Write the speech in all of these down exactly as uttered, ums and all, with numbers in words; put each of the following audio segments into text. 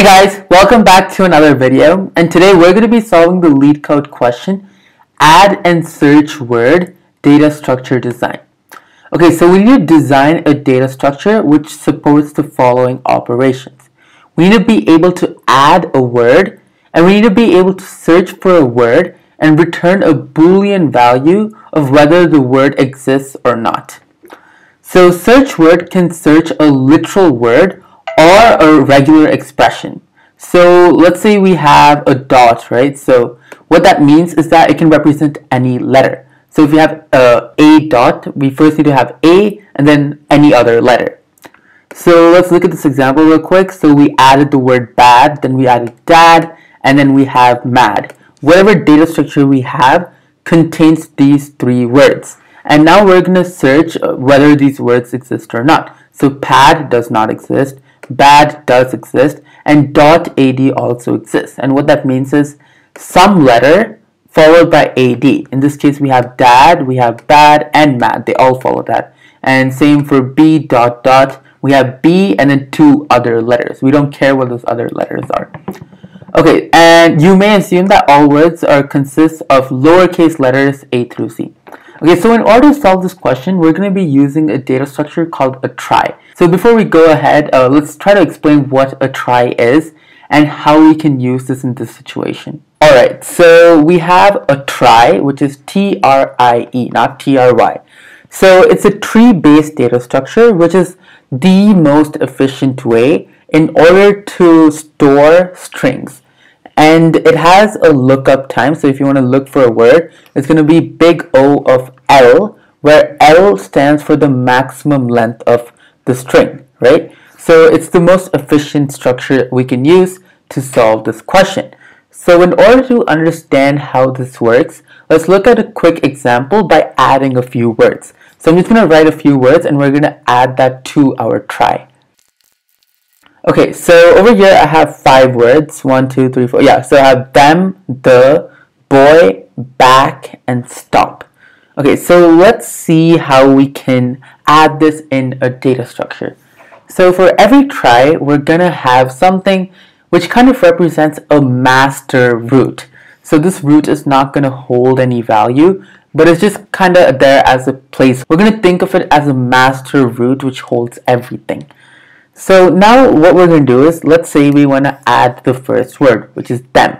Hey guys, welcome back to another video, and today we're going to be solving the LeetCode question, add and search word data structure design. Okay, so we need to design a data structure which supports the following operations. We need to be able to add a word, and we need to be able to search for a word and return a Boolean value of whether the word exists or not. So search word can search a literal word or a regular expression. So let's say we have a dot, right? So what that means is that it can represent any letter. So if we have uh, a dot, we first need to have a and then any other letter. So let's look at this example real quick. So we added the word bad, then we added dad, and then we have mad. Whatever data structure we have contains these three words. And now we're gonna search whether these words exist or not. So pad does not exist, bad does exist, and dot ad also exists. And what that means is some letter followed by ad. In this case, we have dad, we have bad, and mad. They all follow that. And same for b dot dot. We have b and then two other letters. We don't care what those other letters are. Okay, and you may assume that all words are consists of lowercase letters a through c. Okay, so in order to solve this question, we're going to be using a data structure called a trie. So before we go ahead, uh, let's try to explain what a trie is and how we can use this in this situation. Alright, so we have a trie, which is T R I E, not T R Y. So it's a tree-based data structure, which is the most efficient way in order to store strings. And it has a lookup time, so if you want to look for a word, it's going to be big O of L, where L stands for the maximum length of the string, right? So it's the most efficient structure we can use to solve this question. So in order to understand how this works, let's look at a quick example by adding a few words. So I'm just going to write a few words, and we're going to add that to our trie. Okay, so over here I have five words, one, two, three, four, yeah, so I have them, the, boy, back, and stop. Okay, so let's see how we can add this in a data structure. So for every trie, we're gonna have something which kind of represents a master root. So this root is not gonna hold any value, but it's just kind of there as a place. We're gonna think of it as a master root which holds everything. So now what we're going to do is, let's say we want to add the first word, which is them.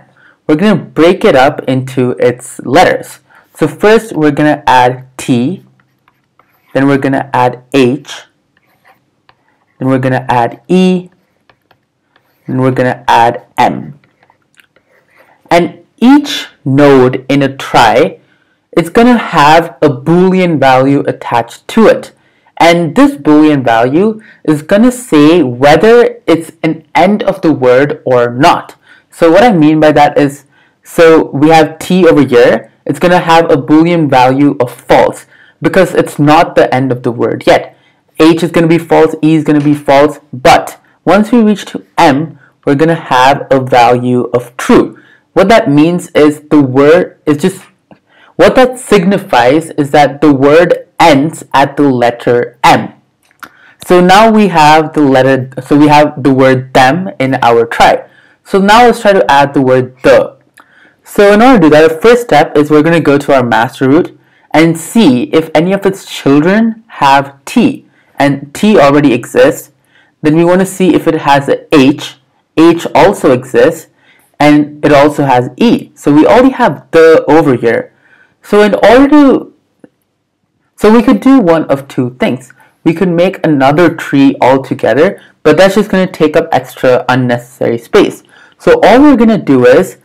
We're going to break it up into its letters. So first we're going to add T, then we're going to add H, then we're going to add E, then we're going to add M. And each node in a trie, it's going to have a Boolean value attached to it. And this Boolean value is going to say whether it's an end of the word or not. So what I mean by that is, so we have T over here. It's going to have a Boolean value of false because it's not the end of the word yet. H is going to be false, E is going to be false, but once we reach to M, we're going to have a value of true. What that means is the word is just, what that signifies is that the word ends at the letter M. So now we have the letter, so we have the word them in our trie. So now let's try to add the word the. So in order to do that, the first step is we're going to go to our master root and see if any of its children have T, and T already exists. Then we want to see if it has a H, H also exists, and it also has E. So we already have the over here. So in order to So we could do one of two things. We could make another tree altogether, but that's just going to take up extra unnecessary space. So all we're going to do is,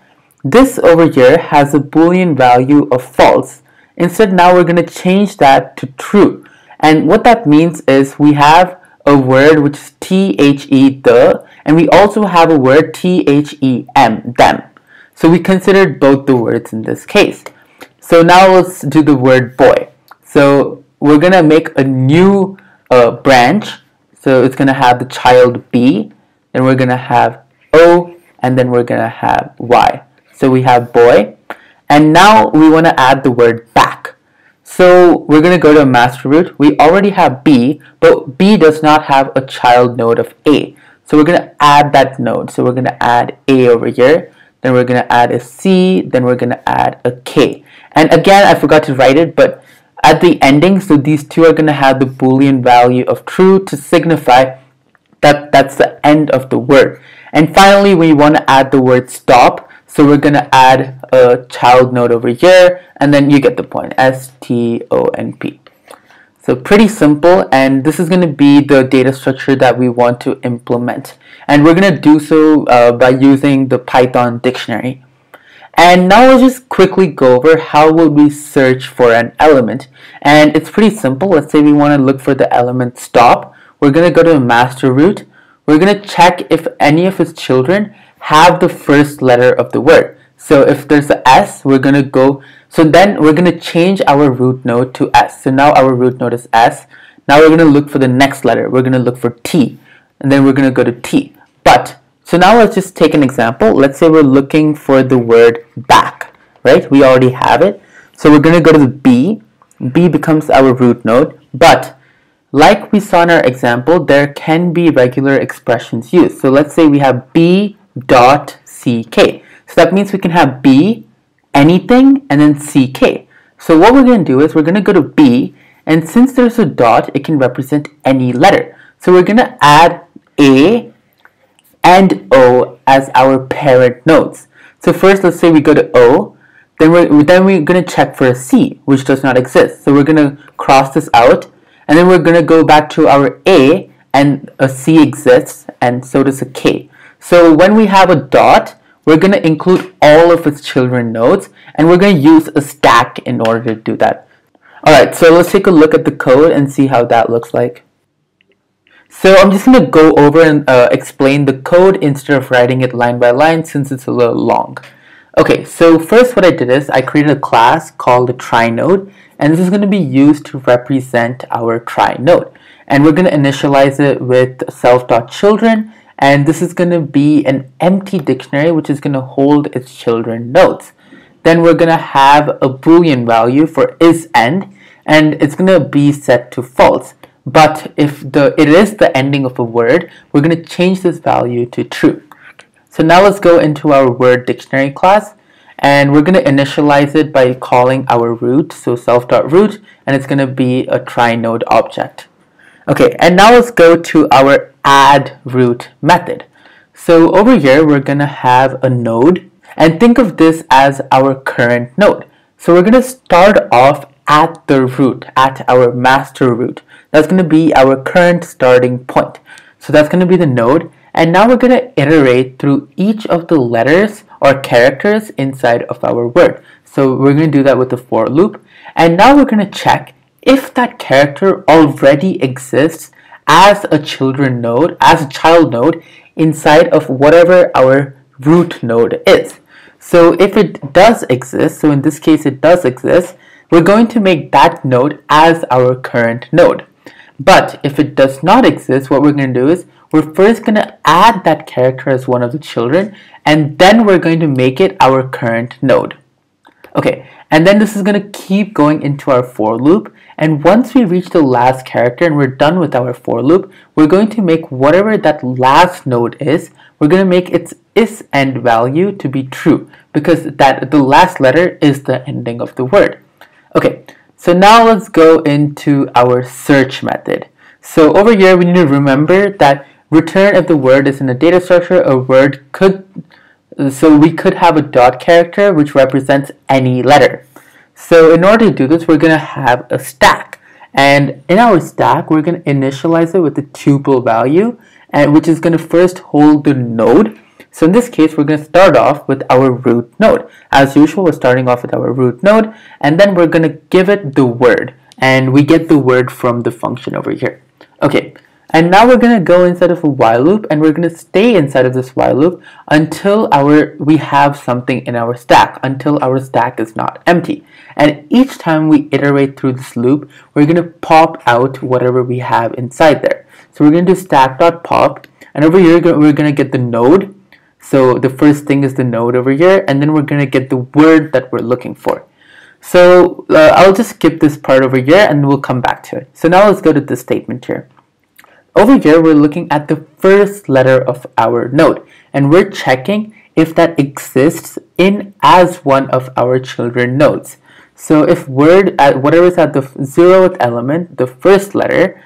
this over here has a Boolean value of false. Instead, now we're going to change that to true. And what that means is we have a word which is T H E, the, and we also have a word T H E M, them. So we considered both the words in this case. So now let's do the word boy. So we're going to make a new uh, branch. So it's going to have the child B, then we're going to have O, and then we're going to have Y. So we have boy. And now we want to add the word back. So we're going to go to a master root. We already have B, but B does not have a child node of A. So So we're going to add that node. So we're going to add A over here, then we're going to add a C, then we're going to add a K. And again, I forgot to write it, but at the ending, so these two are going to have the Boolean value of true to signify that that's the end of the word. And finally, we want to add the word stop. So we're going to add a child node over here, and then you get the point, S T O N P. So pretty simple, and this is going to be the data structure that we want to implement. And we're going to do so uh, by using the Python dictionary. And now we'll just quickly go over how will we search for an element. And it's pretty simple. Let's say we want to look for the element stop. We're going to go to a master root. We're going to check if any of its children have the first letter of the word. So if there's an S, we're going to go, so then we're going to change our root node to S. So now our root node is S. Now we're going to look for the next letter. We're going to look for T. And then we're going to go to T. But, so now let's just take an example. Let's say we're looking for the word back, right? We already have it. So we're going to go to the B. B becomes our root node. But, like we saw in our example, there can be regular expressions used. So let's say we have B dot C K. So that means we can have B, anything, and then C K. So what we're going to do is we're going to go to B, and since there's a dot, it can represent any letter. So we're going to add A and O as our parent nodes. So first, let's say we go to O, then we're, then we're going to check for a C, which does not exist. So we're going to cross this out, and then we're going to go back to our A, and a C exists, and so does a K. So when we have a dot, we're going to include all of its children nodes, and we're going to use a stack in order to do that. Alright, so let's take a look at the code and see how that looks like. So I'm just going to go over and uh, explain the code instead of writing it line by line since it's a little long. Okay, so first what I did is I created a class called the TrieNode, and this is going to be used to represent our TrieNode. And we're going to initialize it with self.children. And this is going to be an empty dictionary which is going to hold its children nodes. Then we're going to have a Boolean value for is end, and it's going to be set to false. But if the it is the ending of a word, we're going to change this value to true. So now let's go into our word dictionary class, and we're going to initialize it by calling our root, so self.root, and it's going to be a TrieNode object. Okay, and now let's go to our add root method. So over here we're gonna have a node, and think of this as our current node. So we're gonna start off at the root, at our master root. That's gonna be our current starting point. So that's gonna be the node, and now we're gonna iterate through each of the letters or characters inside of our word. So we're gonna do that with the for loop, and now we're gonna check if that character already exists as a children node, as a child node inside of whatever our root node is. So if it does exist, so in this case it does exist, we're going to make that node as our current node. But if it does not exist, what we're going to do is we're first going to add that character as one of the children, and then we're going to make it our current node. Okay, and then this is going to keep going into our for loop, and once we reach the last character and we're done with our for loop, we're going to make whatever that last node is, we're going to make its is end value to be true, because that the last letter is the ending of the word. Okay, so now let's go into our search method. So over here we need to remember that return if the word is in a data structure, a word could So we could have a dot character which represents any letter. So in order to do this, we're going to have a stack. And in our stack, we're going to initialize it with a tuple value, and which is going to first hold the node. So in this case, we're going to start off with our root node. As usual, we're starting off with our root node, and then we're going to give it the word. And we get the word from the function over here. Okay. And now we're going to go inside of a while loop, and we're going to stay inside of this while loop until our we have something in our stack, until our stack is not empty. And each time we iterate through this loop, we're going to pop out whatever we have inside there. So we're going to do stack.pop, and over here we're going to get the node. So the first thing is the node over here, and then we're going to get the word that we're looking for. So uh, I'll just skip this part over here, and we'll come back to it. So now let's go to this statement here. Over here, we're looking at the first letter of our node, and we're checking if that exists in as one of our children nodes. So if word at whatever is at the zeroth element, the first letter,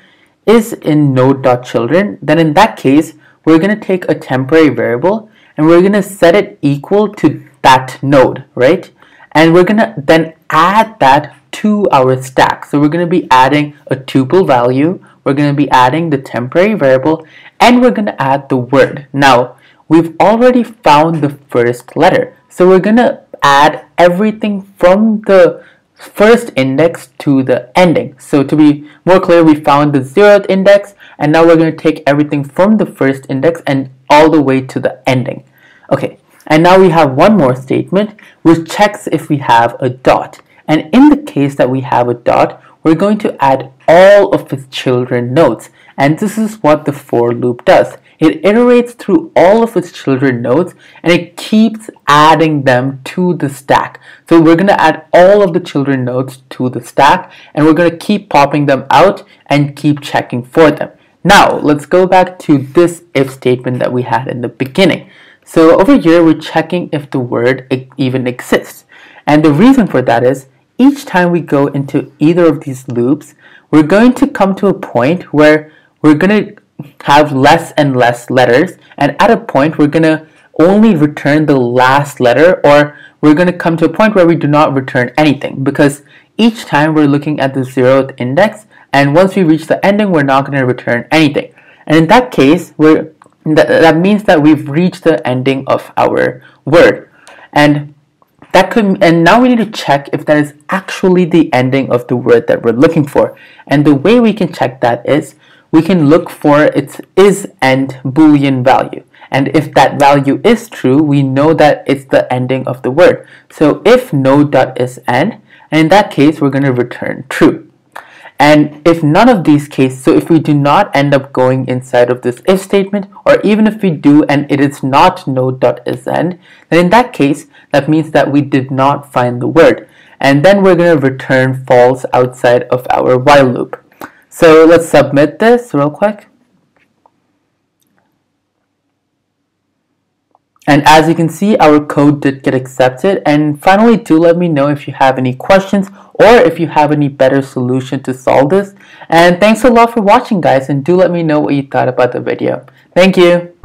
is in node.children, then in that case, we're going to take a temporary variable and we're going to set it equal to that node, right? And we're going to then add that to our stack. So we're going to be adding a tuple value, we're going to be adding the temporary variable, and we're going to add the word. Now, we've already found the first letter. So we're going to add everything from the first index to the ending. So to be more clear, we found the zeroth index, and now we're going to take everything from the first index and all the way to the ending. Okay, and now we have one more statement which checks if we have a dot. And in the case that we have a dot, we're going to add all of its children nodes. And this is what the for loop does. It iterates through all of its children nodes and it keeps adding them to the stack. So we're going to add all of the children nodes to the stack and we're going to keep popping them out and keep checking for them. Now, let's go back to this if statement that we had in the beginning. So over here, we're checking if the word even exists. And the reason for that is each time we go into either of these loops, we're going to come to a point where we're going to have less and less letters, and at a point we're gonna only return the last letter, or we're gonna come to a point where we do not return anything, because each time we're looking at the zeroth index, and once we reach the ending we're not going to return anything. And in that case, we're th that means that we've reached the ending of our word, and that could and now we need to check if that is actually the ending of the word that we're looking for. And the way we can check that is we can look for its isEnd boolean value, and if that value is true, we know that it's the ending of the word. So if node.isEnd, and in that case we're going to return true. And if none of these cases, so if we do not end up going inside of this if statement, or even if we do and it is not node.isEnd, then in that case that means that we did not find the word, and then we're going to return false outside of our while loop. So let's submit this real quick. And as you can see, our code did get accepted. And finally, do let me know if you have any questions or if you have any better solution to solve this. And thanks a lot for watching, guys. And do let me know what you thought about the video. Thank you.